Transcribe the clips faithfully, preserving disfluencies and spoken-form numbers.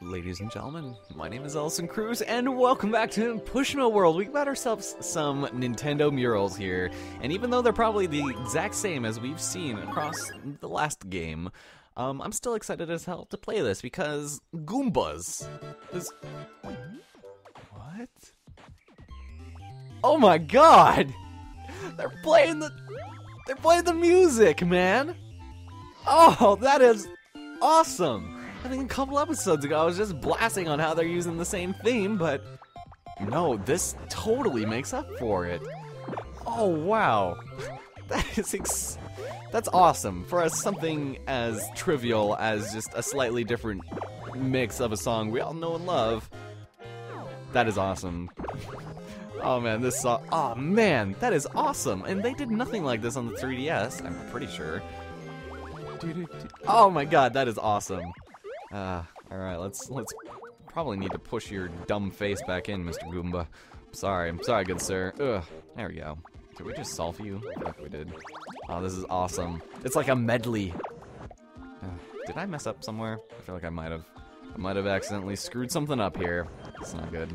Ladies and gentlemen, my name is Ellison Cruz, and welcome back to Pushmo World. We've got ourselves some Nintendo murals here, and even though they're probably the exact same as we've seen across the last game, um, I'm still excited as hell to play this because Goombas is... What? Oh my god! They're playing the... They're playing the music, man! Oh, that is awesome! I think a couple episodes ago I was just blasting on how they're using the same theme, but no, this totally makes up for it. Oh wow, that is ex that's awesome for us. Something as trivial as just a slightly different mix of a song we all know and love. That is awesome. Oh man, this song. Oh man, that is awesome. And they did nothing like this on the three D S, I'm pretty sure. Oh my god, that is awesome. Uh, alright, let's, let's probably need to push your dumb face back in, Mister Goomba. I'm sorry, I'm sorry, good sir. Ugh, there we go. Did we just solve you? I think we did. Oh, this is awesome. It's like a medley. Uh, did I mess up somewhere? I feel like I might have. I might have accidentally screwed something up here. That's not good.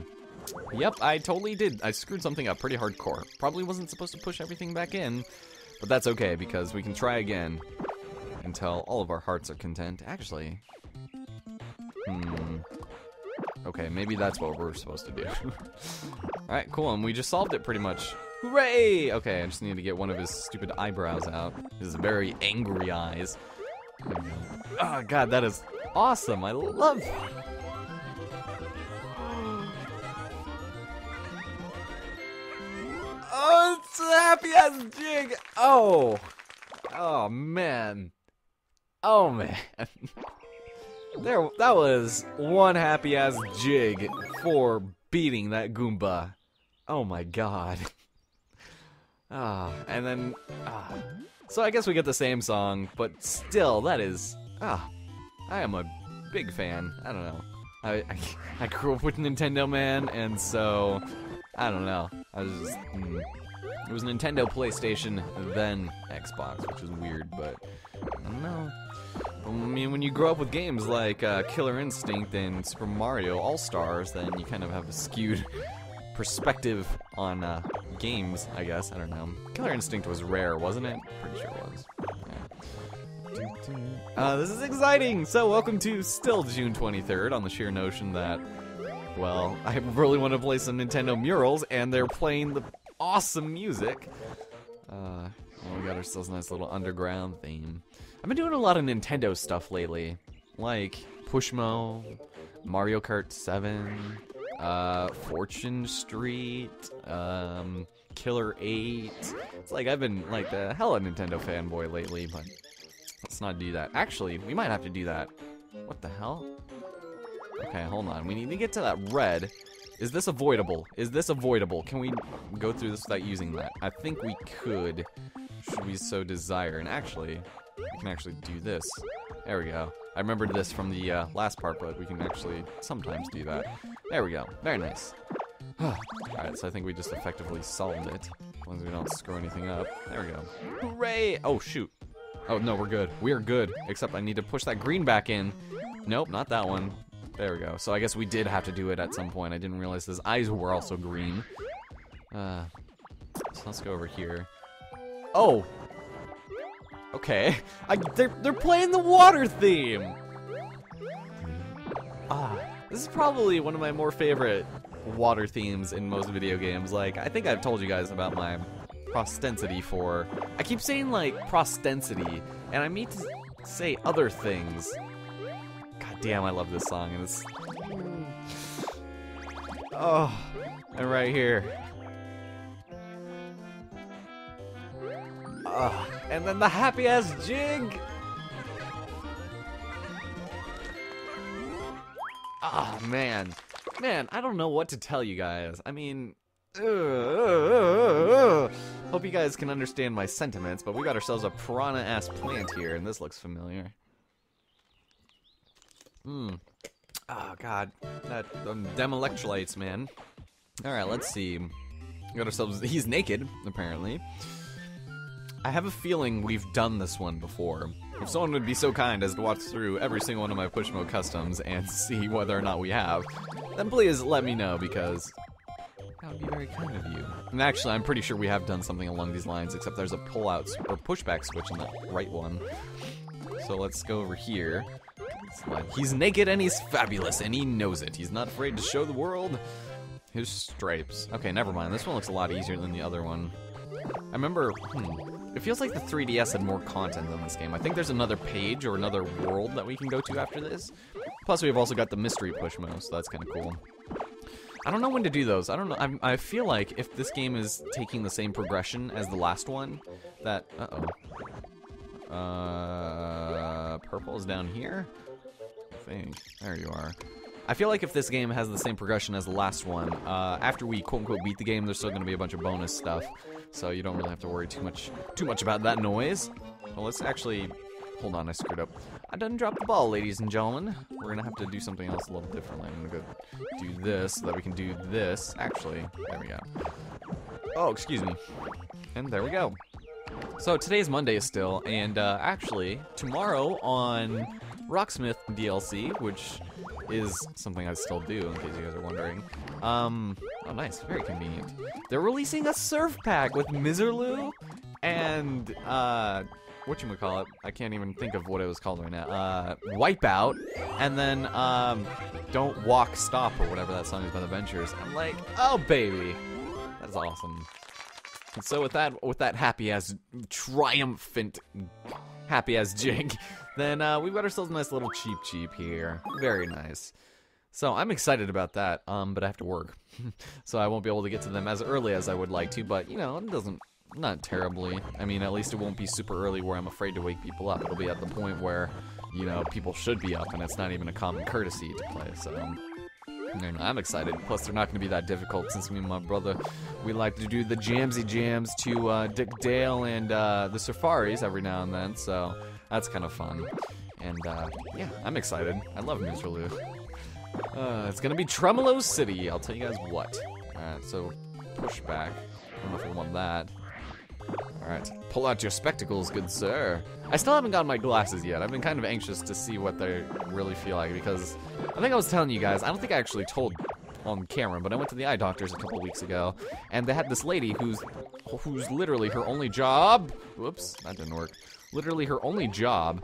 Yep, I totally did. I screwed something up pretty hardcore. Probably wasn't supposed to push everything back in, but that's okay, because we can try again until all of our hearts are content. Actually... Hmm. Okay, maybe that's what we're supposed to do. Alright, cool, and we just solved it pretty much. Hooray! Okay, I just need to get one of his stupid eyebrows out. His very angry eyes. Oh god, that is awesome! I love it! Oh, it's a happy-ass jig! Oh! Oh, man. Oh, man. There, that was one happy-ass jig for beating that Goomba. Oh my god. Ah, and then... Ah. So I guess we get the same song, but still, that is... Ah, I am a big fan. I don't know. I, I, I grew up with Nintendo, man, and so... I don't know. I was just... Mm. It was Nintendo, PlayStation, then Xbox, which is weird, but... I don't know. I mean, when you grow up with games like uh, Killer Instinct and Super Mario All-Stars, then you kind of have a skewed perspective on uh, games, I guess. I don't know. Killer Instinct was rare, wasn't it? Pretty sure it was. Yeah. Uh, this is exciting! So, welcome to still June twenty-third on the sheer notion that, well, I really want to play some Nintendo murals, and they're playing the awesome music. Uh, well, we got ourselves a nice little underground theme. I've been doing a lot of Nintendo stuff lately, like Pushmo, Mario Kart seven, uh, Fortune Street, um, Killer eight. It's like I've been like the hell of a Nintendo fanboy lately, but let's not do that. Actually, we might have to do that. What the hell? Okay, hold on. We need to get to that red. Is this avoidable? Is this avoidable? Can we go through this without using that? I think we could, should we so desire. And actually... we can actually do this. There we go. I remembered this from the uh, last part, but we can actually sometimes do that. There we go. Very nice. Alright, so I think we just effectively solved it. As long as we don't screw anything up. There we go. Hooray! Oh, shoot. Oh, no, we're good. We are good. Except I need to push that green back in. Nope, not that one. There we go. So I guess we did have to do it at some point. I didn't realize his eyes were also green. Uh, so let's go over here. Oh! Okay, I, they're, they're playing the water theme! Ah, this is probably one of my more favorite water themes in most video games. Like, I think I've told you guys about my prostensity for... I keep saying, like, prostensity, and I mean to say other things. God damn, I love this song, and it's... Oh, and right here. Ugh. And then the happy ass jig. Ah, oh, man, man, I don't know what to tell you guys. I mean, uh, uh, uh, uh. Hope you guys can understand my sentiments. But we got ourselves a piranha ass plant here, and this looks familiar. Hmm. Oh God, that um, dem electrolytes, man. All right, let's see. We got ourselves. He's naked, apparently. I have a feeling we've done this one before. If someone would be so kind as to watch through every single one of my Pushmo customs and see whether or not we have, then please let me know, because that would be very kind of you. And actually, I'm pretty sure we have done something along these lines, except there's a pull-out or pushback switch on the right one. So let's go over here. He's naked and he's fabulous and he knows it. He's not afraid to show the world his stripes. Okay, never mind. This one looks a lot easier than the other one. I remember, hmm, it feels like the three D S had more content on this game. I think there's another page or another world that we can go to after this. Plus, we've also got the mystery Pushmo, so that's kind of cool. I don't know when to do those. I don't know. I'm, I feel like if this game is taking the same progression as the last one, that, uh-oh. Uh, purple's down here? I think. There you are. I feel like if this game has the same progression as the last one, uh, after we quote-unquote beat the game, there's still going to be a bunch of bonus stuff, so you don't really have to worry too much too much about that noise. Well, let's actually... Hold on, I screwed up. I done dropped the ball, ladies and gentlemen. We're going to have to do something else a little differently. I'm going to go do this so that we can do this. Actually, there we go. Oh, excuse me. And there we go. So today's Monday still, and uh, actually, tomorrow on Rocksmith D L C, which... is something I still do, in case you guys are wondering. Um, oh nice, very convenient. They're releasing a surf pack with Misirlou and, uh, whatchamacallit, I can't even think of what it was called right now, uh, Wipeout, and then, um, Don't Walk, Stop, or whatever that song is by The Ventures. I'm like, oh baby, that's awesome. And so with that, with that happy-ass, triumphant, happy-ass jig, then uh, we've got ourselves a nice little Cheep Cheep here. Very nice. So I'm excited about that, um, but I have to work. So I won't be able to get to them as early as I would like to, but, you know, it doesn't... Not terribly. I mean, at least it won't be super early where I'm afraid to wake people up. It'll be at the point where, you know, people should be up, and it's not even a common courtesy to play, so... And I'm excited. Plus, they're not going to be that difficult since me and my brother, we like to do the jamsy jams to uh, Dick Dale and uh, the Safaris every now and then. So that's kind of fun. And uh, yeah, I'm excited. I love Misirlou. Uh It's going to be Tremolo City. I'll tell you guys what. All right, so push back. I don't know if we want that. All right, pull out your spectacles, good sir. I still haven't gotten my glasses yet. I've been kind of anxious to see what they really feel like, because I think I was telling you guys, I don't think I actually told on camera, but I went to the eye doctors a couple weeks ago, and they had this lady who's, who's literally her only job, whoops, that didn't work, literally her only job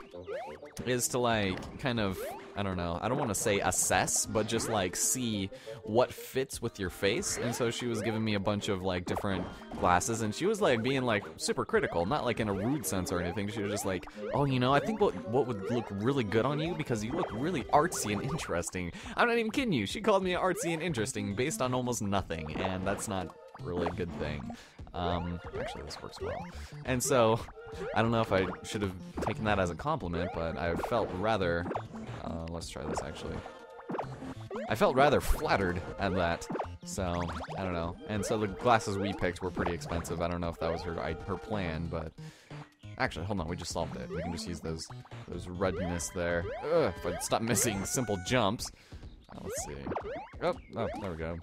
is to like, kind of, I don't know, I don't want to say assess, but just like see what fits with your face. And so she was giving me a bunch of like different glasses, and she was like being like super critical, not like in a rude sense or anything. She was just like, oh, you know, I think what, what would look really good on you, because you look really artsy and interesting. I'm not even kidding you. She called me artsy and interesting based on almost nothing, and that's not really a good thing. Um, actually, this works well. And so I don't know if I should have taken that as a compliment, but I felt rather... Uh, let's try this, actually. I felt rather flattered at that, so I don't know. And so the glasses we picked were pretty expensive. I don't know if that was her her plan, but... Actually, hold on, we just solved it. We can just use those those redness there. Ugh, if I'd stop missing simple jumps. Uh, let's see. Oh, oh, there we go.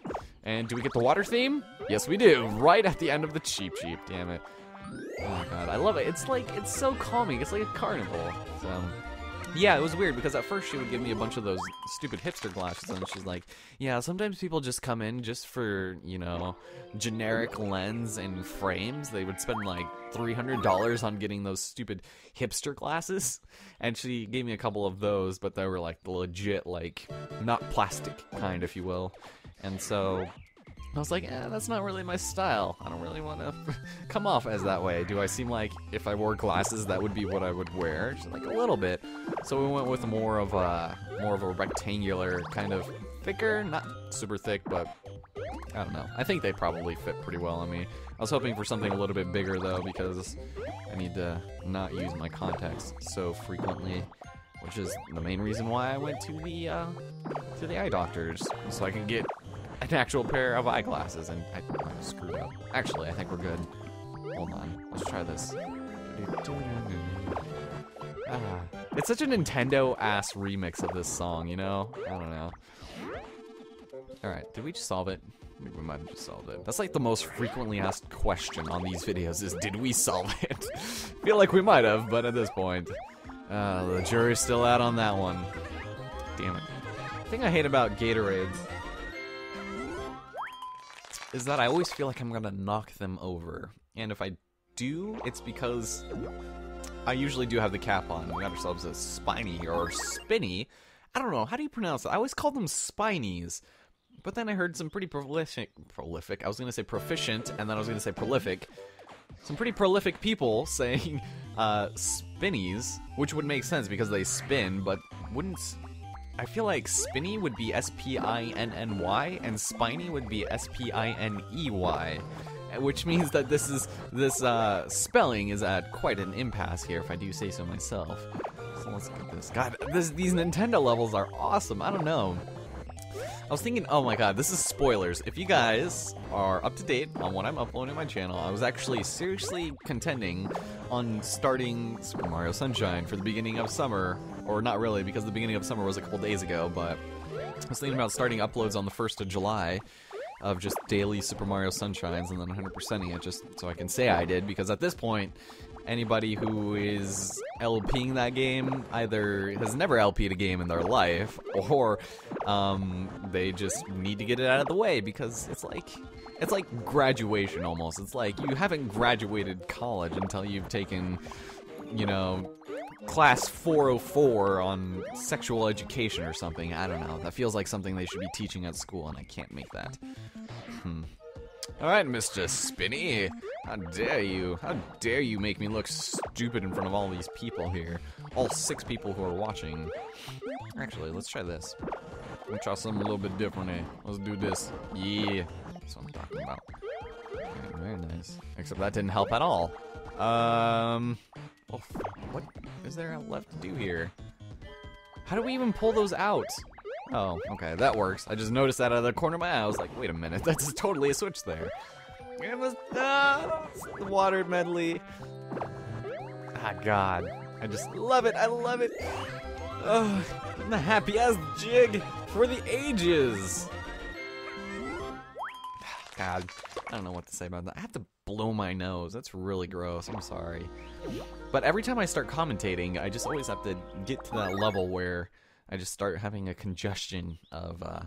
And do we get the water theme? Yes, we do. Right at the end of the Cheep Cheep, damn it. Oh, God, I love it. It's like, it's so calming. It's like a carnival, so... Yeah, it was weird, because at first she would give me a bunch of those stupid hipster glasses, and she's like, yeah, sometimes people just come in just for, you know, generic lens and frames. They would spend like three hundred dollars on getting those stupid hipster glasses, and she gave me a couple of those, but they were like the legit, like, not plastic kind, if you will. And so... I was like, eh, that's not really my style. I don't really want to come off as that way. Do I seem like if I wore glasses, that would be what I would wear? Just like a little bit. So we went with more of a more of a rectangular kind of thicker, not super thick, but I don't know. I think they probably fit pretty well on me. I was hoping for something a little bit bigger though, because I need to not use my contacts so frequently, which is the main reason why I went to the uh, to the eye doctors, so I can get an actual pair of eyeglasses, and I, I screwed up. Actually, I think we're good. Hold on, let's try this. Ah, it's such a Nintendo-ass remix of this song, you know? I don't know. Alright, did we just solve it? I think we might have just solved it. That's like the most frequently asked question on these videos is, did we solve it? I feel like we might have, but at this point... Uh, the jury's still out on that one. Damn it. The thing I hate about Gatorades is that I always feel like I'm gonna knock them over. And if I do, it's because I usually do have the cap on. We got ourselves a spiny or spinny. I don't know, how do you pronounce it? I always call them spinies. But then I heard some pretty prolific, prolific, I was gonna say proficient, and then I was gonna say prolific. Some pretty prolific people saying uh, spinnies, which would make sense because they spin, but wouldn't... I feel like spinny would be S P I N N Y, and spiny would be S P I N E Y. Which means that this is, this uh, spelling is at quite an impasse here, if I do say so myself. So let's get this. God, this, these Nintendo levels are awesome, I don't know. I was thinking, oh my god, this is spoilers. If you guys are up to date on what I'm uploading on my channel, I was actually seriously contending on starting Super Mario Sunshine for the beginning of summer. Or not really, because the beginning of summer was a couple days ago, but I was thinking about starting uploads on the first of July. Of just daily Super Mario Sunshines and then one hundred percenting it just so I can say I did, because at this point anybody who is LPing that game either has never L P'd a game in their life or um, they just need to get it out of the way, because it's like it's like graduation almost. It's like you haven't graduated college until you've taken, you know, class four oh four on sexual education or something. I don't know. That feels like something they should be teaching at school, and I can't make that. Hmm. Alright, Mister Spinny. How dare you? How dare you make me look stupid in front of all these people here? All six people who are watching. Actually, let's try this. We'll try something a little bit different, eh? Let's do this. Yeah. That's what I'm talking about. Okay, very nice. Except that didn't help at all. Um... Oh, what is there left to do here? How do we even pull those out? Oh, okay, that works. I just noticed that out of the corner of my eye. I was like, wait a minute, that's totally a switch there. It was, ah, the water medley. Ah, God. I just love it, I love it. Oh, I'm the happy-ass jig for the ages. God, I don't know what to say about that. I have to blow my nose. That's really gross. I'm sorry. But every time I start commentating, I just always have to get to that level where I just start having a congestion of, uh,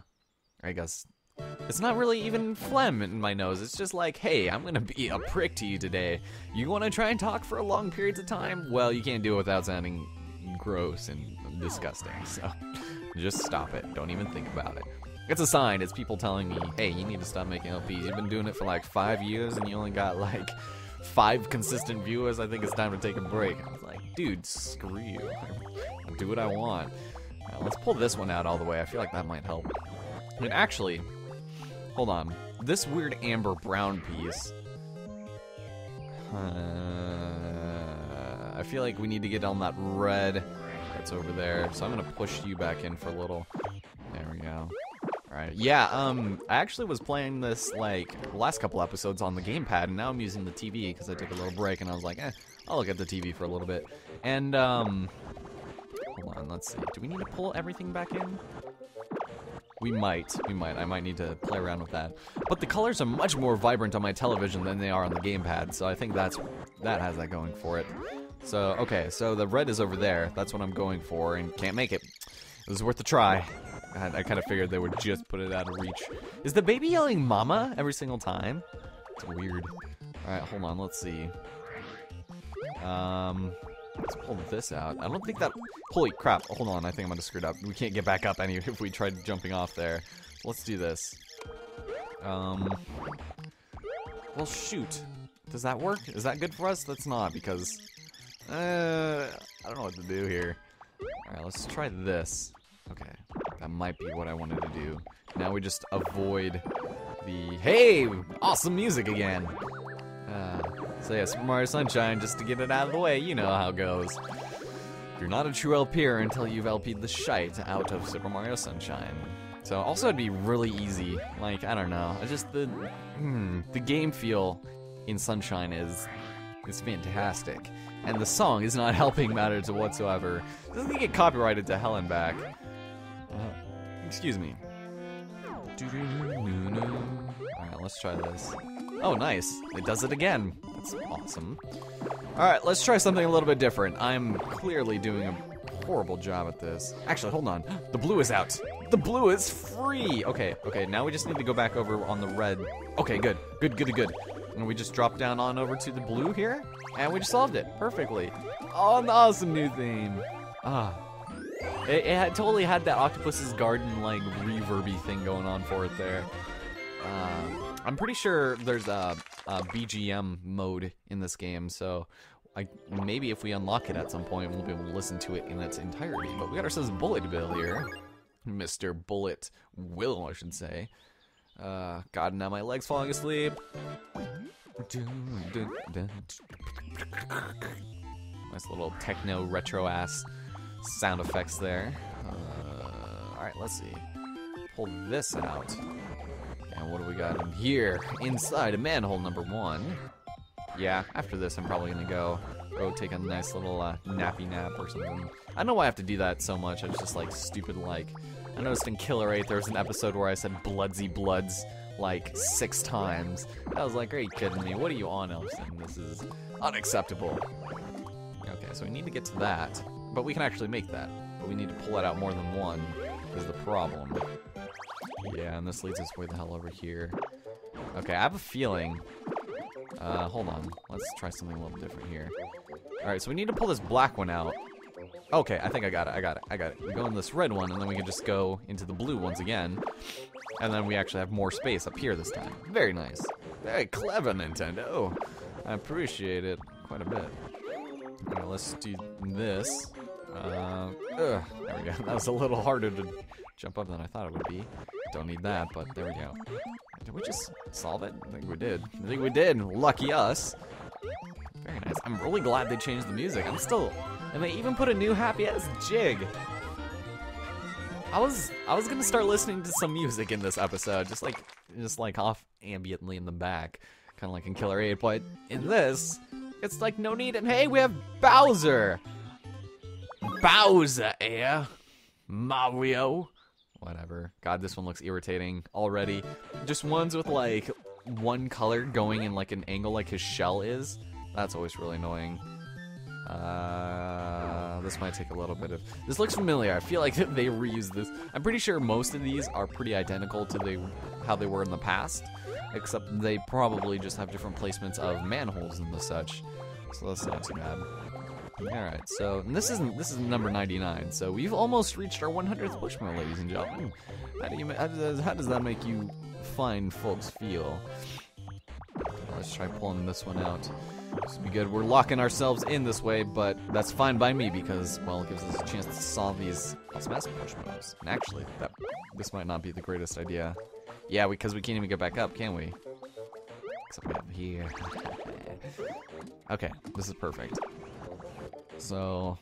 I guess, it's not really even phlegm in my nose. It's just like, hey, I'm gonna be a prick to you today. You wanna try and talk for long periods of time? Well, you can't do it without sounding gross and disgusting, so just stop it. Don't even think about it. It's a sign. It's people telling me, hey, you need to stop making L Ps. You've been doing it for like five years and you only got like five consistent viewers. I think it's time to take a break. I was like, dude, screw you. I'll do what I want. Now, let's pull this one out all the way. I feel like that might help. And actually, hold on. This weird amber brown piece. Uh, I feel like we need to get on that red that's over there. So I'm going to push you back in for a little. There we go. Alright, yeah, um, I actually was playing this, like, last couple episodes on the gamepad, and now I'm using the T V, because I took a little break, and I was like, eh, I'll look at the T V for a little bit. And, um, hold on, let's see, do we need to pull everything back in? We might, we might, I might need to play around with that. But the colors are much more vibrant on my television than they are on the gamepad, so I think that's, that has that going for it. So, okay, so the red is over there, that's what I'm going for, and can't make it. It was worth a try. God, I kind of figured they would just put it out of reach. Is the baby yelling mama every single time? It's weird. Alright, hold on, let's see. Um, let's pull this out. I don't think that... Holy crap, hold on, I think I'm gonna screw it up. We can't get back up any if we tried jumping off there. Let's do this. Um, well, shoot. Does that work? Is that good for us? That's not, because... Uh, I don't know what to do here. Alright, let's try this. Okay, that might be what I wanted to do. Now we just avoid the... Hey! Awesome music again! Uh, so yeah, Super Mario Sunshine, just to get it out of the way, you know how it goes. You're not a true L P'er until you've L P'd the shite out of Super Mario Sunshine. So, also it'd be really easy. Like, I don't know, it's just the... Hmm, the game feel in Sunshine is... It's fantastic. And the song is not helping matters whatsoever. Doesn't get copyrighted to hell and back. Uh, excuse me. Alright, let's try this. Oh, nice. It does it again. That's awesome. Alright, let's try something a little bit different. I'm clearly doing a horrible job at this. Actually, hold on. The blue is out. The blue is free. Okay, okay, now we just need to go back over on the red. Okay, good. Good, good, good. And we just drop down on over to the blue here, and we just solved it perfectly. Oh, an awesome new theme. Ah. It, it had, totally had that Octopus's Garden, like, reverby thing going on for it there. Uh, I'm pretty sure there's a, a B G M mode in this game, so I, maybe if we unlock it at some point, we'll be able to listen to it in its entirety. But we got ourselves Bullet Bill here. Mister Bullet Will, I should say. Uh, God, now my leg's falling asleep. Nice little techno retro ass sound effects there. Uh, Alright, let's see. Pull this out. And what do we got in here? Inside of manhole number one. Yeah, after this I'm probably gonna go go take a nice little uh, nappy nap or something. I don't know why I have to do that so much. I was just like stupid like. I noticed in Killer eight there was an episode where I said bloodsy bloods like six times. I was like, are you kidding me? What are you on, Ellison? This is unacceptable. Okay, so we need to get to that. But we can actually make that. But we need to pull it out more than one is the problem. Yeah, and this leads us way the hell over here. Okay, I have a feeling. Uh, hold on. Let's try something a little different here. Alright, so we need to pull this black one out. Okay, I think I got it. I got it. I got it. We go in this red one, and then we can just go into the blue once again. And then we actually have more space up here this time. Very nice. Very clever, Nintendo. I appreciate it quite a bit. Alright, let's do this. Uh, ugh, there we go. That was a little harder to jump up than I thought it would be. Don't need that, but there we go. Did we just solve it? I think we did. I think we did. Lucky us. Very nice. I'm really glad they changed the music. I'm still... And they even put a new happy-ass jig. I was I was gonna start listening to some music in this episode, just like just like off ambiently in the back, kind of like in Killer eight. But in this, it's like no need. And hey, we have Bowser. Bowser, eh? Mario. Whatever. God, this one looks irritating already. Just ones with like one color going in like an angle, like his shell is. That's always really annoying. Uh, this might take a little bit of... This looks familiar. I feel like they reused this. I'm pretty sure most of these are pretty identical to the how they were in the past, except they probably just have different placements of manholes and the such. So that's not too bad. All right. So and this isn't this is number ninety-nine. So we've almost reached our one hundredth Pushmo, ladies and gentlemen. How do you how does, how does that make you fine folks feel? Let's try pulling this one out. This would be good. We're locking ourselves in this way, but that's fine by me because, well, it gives us a chance to solve these massive pushmos. And actually, that this might not be the greatest idea. Yeah, because we, we can't even get back up, can we? Except we have here. Okay, this is perfect. So,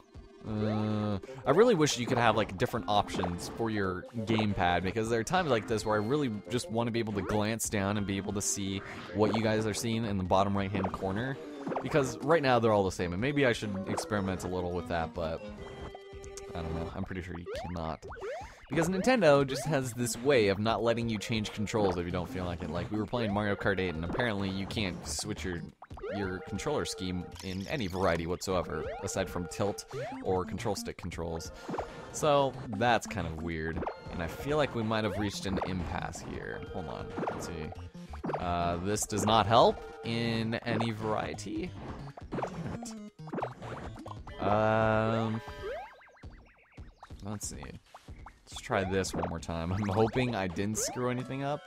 uh, I really wish you could have like different options for your gamepad because there are times like this where I really just want to be able to glance down and be able to see what you guys are seeing in the bottom right-hand corner. Because right now they're all the same, and maybe I should experiment a little with that, but I don't know. I'm pretty sure you cannot. Because Nintendo just has this way of not letting you change controls if you don't feel like it. Like, we were playing Mario Kart eight, and apparently you can't switch your, your controller scheme in any variety whatsoever, aside from tilt or control stick controls. So, that's kind of weird. And I feel like we might have reached an impasse here. Hold on. Let's see. Uh, this does not help in any variety. Damn it. Um, let's see. Let's try this one more time. I'm hoping I didn't screw anything up.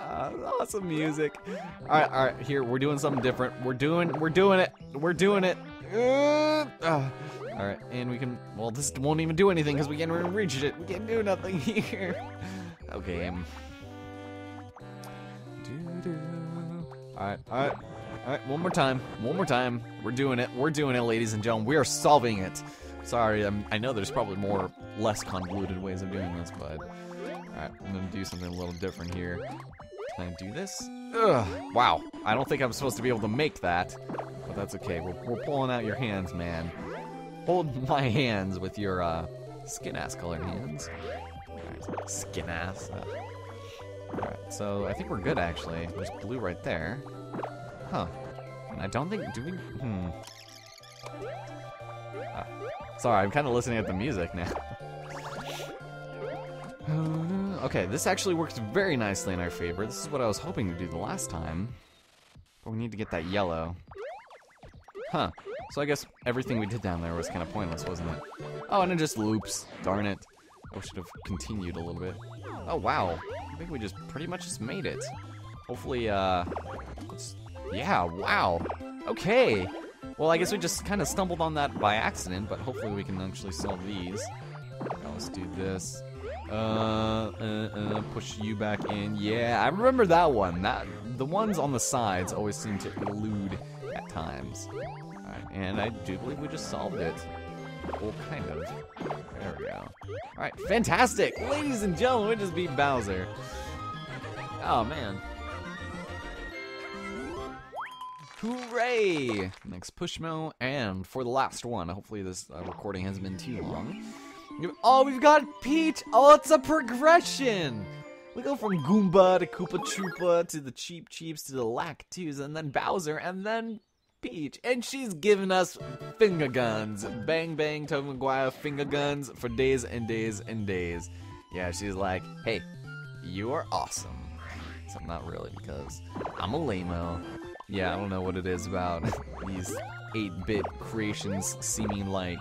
Uh, awesome music. All right, all right. Here, we're doing something different. We're doing, we're doing it. We're doing it. Uh, uh. All right, and we can. Well, this won't even do anything because we can't even reach it. We can't do nothing here. Okay. Um, Alright, alright, alright, one more time, one more time. We're doing it, we're doing it, ladies and gentlemen. We are solving it. Sorry, I'm, I know there's probably more, less convoluted ways of doing this, but... Alright, I'm gonna do something a little different here. Can I do this? Ugh, wow, I don't think I'm supposed to be able to make that. But that's okay, we're, we're pulling out your hands, man. Hold my hands with your, uh, skin-ass colored hands. Alright, skin-ass. Uh, Alright, so I think we're good actually. There's blue right there. Huh. I don't think, do we, hmm. Ah, sorry, I'm kind of listening at the music now. Okay, this actually works very nicely in our favor. This is what I was hoping to do the last time. But we need to get that yellow. Huh. So I guess everything we did down there was kind of pointless, wasn't it? Oh, and it just loops. Darn it. I should have continued a little bit. Oh, wow. I think we just pretty much just made it. Hopefully, uh... let's, yeah, wow. Okay. Well, I guess we just kind of stumbled on that by accident, but hopefully we can actually solve these. Now let's do this. Uh, uh, uh, push you back in. Yeah, I remember that one. That the ones on the sides always seem to elude at times. Alright, and I do believe we just solved it. Well, kind of. There we go. Alright, fantastic! Ladies and gentlemen, we just beat Bowser. Oh, man. Hooray! Next Pushmo, and for the last one, hopefully this uh, recording hasn't been too long. Oh, we've got Peach! Oh, it's a progression! We go from Goomba to Koopa Troopa to the Cheep Cheeps to the Lakitus and then Bowser and then Peach. And she's giving us finger guns. Bang bang, Tobey Maguire finger guns for days and days and days. Yeah, she's like, hey, you are awesome. Except not really because I'm a lame-o. Yeah, I don't know what it is about these eight bit creations seeming like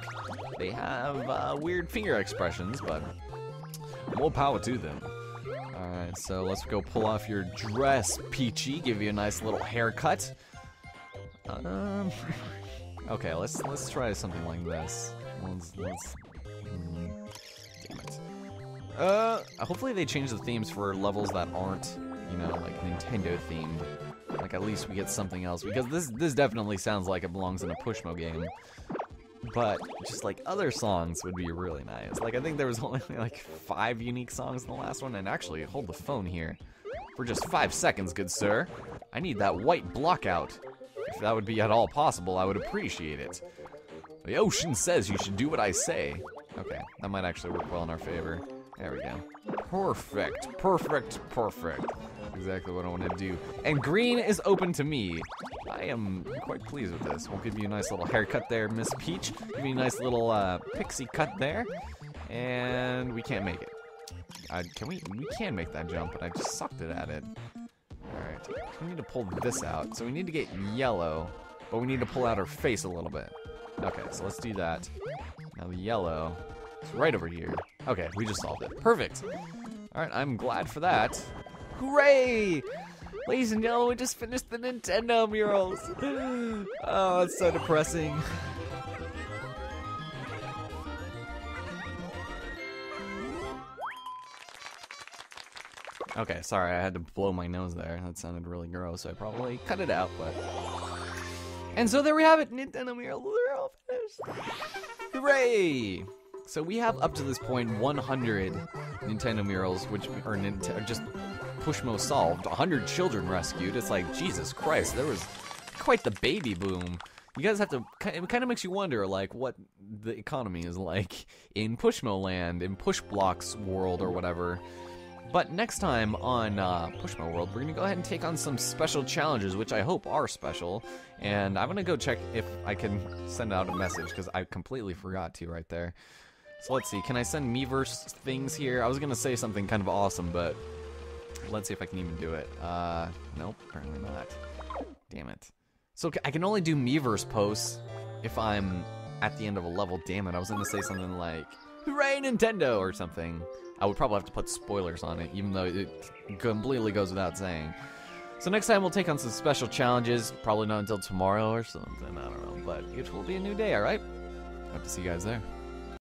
they have uh, weird finger expressions, but more power to them. Alright, so let's go pull off your dress, Peachy, give you a nice little haircut. Um, okay, let's let's try something like this. Let's, let's, mm, damn it. Uh, hopefully they change the themes for levels that aren't, you know, like Nintendo themed. Like, at least we get something else, because this this definitely sounds like it belongs in a Pushmo game. But just like other songs would be really nice. Like, I think there was only like five unique songs in the last one, and actually, hold the phone here for just five seconds, good sir. I need that white block out. If that would be at all possible, I would appreciate it. The ocean says you should do what I say. Okay, that might actually work well in our favor. There we go. Perfect, perfect, perfect. Exactly what I want to do. And green is open to me. I am quite pleased with this. We'll give you a nice little haircut there, Miss Peach. Give you a nice little uh, pixie cut there. And we can't make it. Uh, can we? We can make that jump, but I just sucked it at it. Alright. We need to pull this out. So we need to get yellow, but we need to pull out her face a little bit. Okay, so let's do that. Now the yellow is right over here. Okay, we just solved it. Perfect. Alright, I'm glad for that. Hooray! Ladies and gentlemen, we just finished the Nintendo murals. Oh, it's so depressing. Okay, sorry, I had to blow my nose there. That sounded really gross, so I probably cut it out, but... And so there we have it, Nintendo murals are all finished. Hooray! So we have, up to this point, one hundred Nintendo murals, which are nin- just... Pushmo solved, one hundred children rescued. It's like, Jesus Christ, there was quite the baby boom. You guys have to, it kind of makes you wonder, like, what the economy is like in Pushmo land, in Pushblocks world or whatever. But next time on uh, Pushmo World, we're going to go ahead and take on some special challenges, which I hope are special. And I'm going to go check if I can send out a message, because I completely forgot to right there. So let's see, can I send Miiverse things here? I was going to say something kind of awesome, but... let's see if I can even do it. Uh, nope, apparently not. Damn it. So I can only do Miiverse posts if I'm at the end of a level. Damn it, I was going to say something like, hooray Nintendo or something. I would probably have to put spoilers on it, even though it completely goes without saying. So next time we'll take on some special challenges. Probably not until tomorrow or something, I don't know. But it will be a new day, alright? Hope to see you guys there.